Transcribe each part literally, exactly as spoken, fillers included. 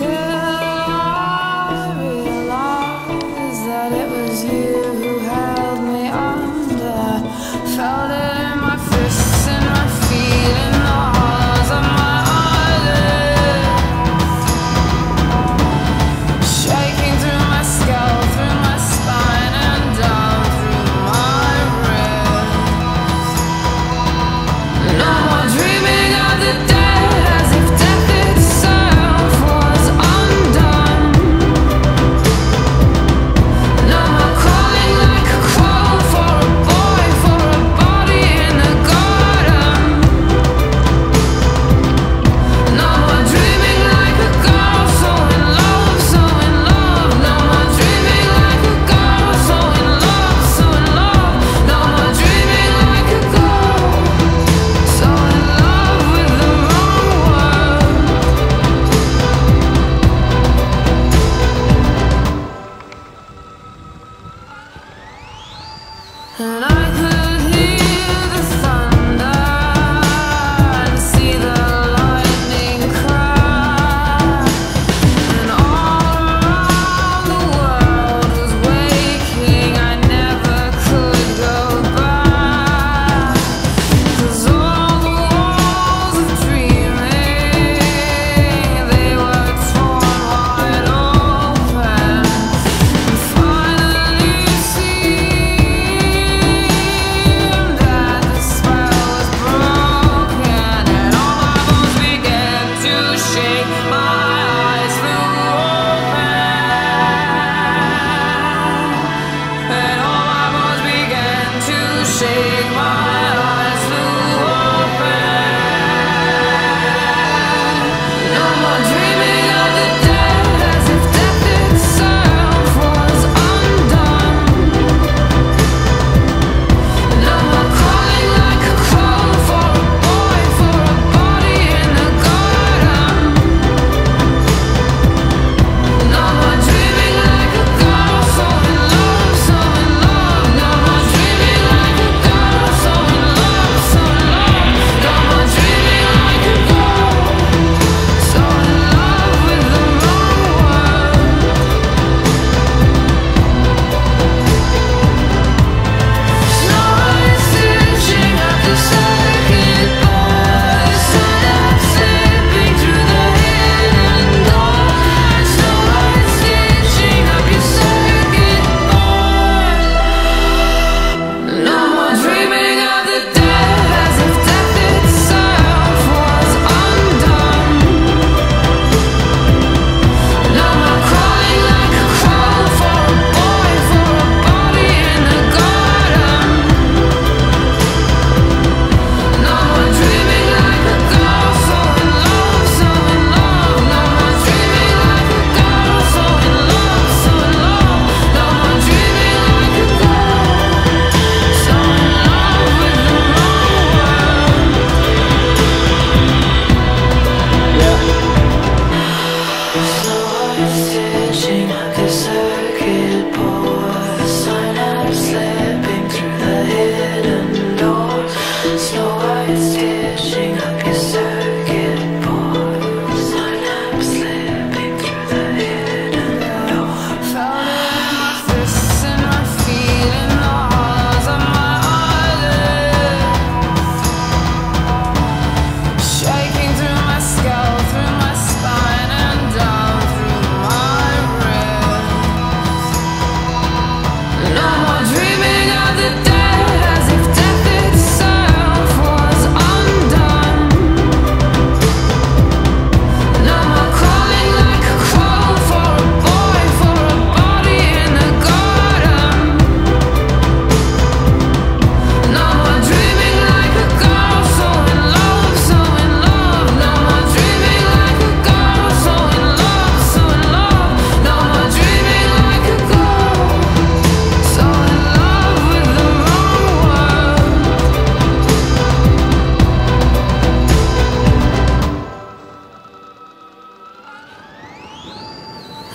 till I realized that it was you who held me under. Felt it in my fists and my feet and the hollows of my eyelids, shaking through my skull, through my spine and down through my ribs. No more dreaming of the dead, as if death and I could.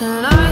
And I